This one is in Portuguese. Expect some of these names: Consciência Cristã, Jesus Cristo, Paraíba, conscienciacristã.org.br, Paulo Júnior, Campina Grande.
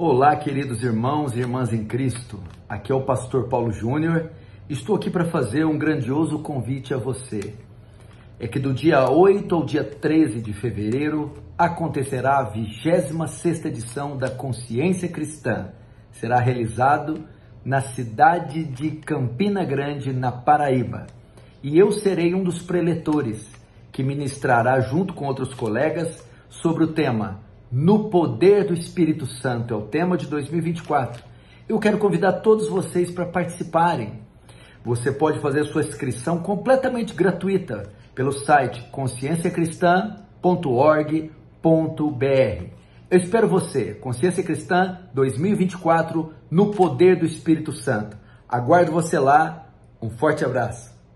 Olá, queridos irmãos e irmãs em Cristo. Aqui é o pastor Paulo Júnior. Estou aqui para fazer um grandioso convite a você. É que do dia 8 ao dia 13 de fevereiro acontecerá a 26ª edição da Consciência Cristã. Será realizado na cidade de Campina Grande, na Paraíba. E eu serei um dos preletores que ministrará junto com outros colegas sobre o tema No Poder do Espírito Santo, é o tema de 2024. Eu quero convidar todos vocês para participarem. Você pode fazer a sua inscrição completamente gratuita pelo site conscienciacristã.org.br. Eu espero você, Consciência Cristã 2024, no poder do Espírito Santo. Aguardo você lá. Um forte abraço.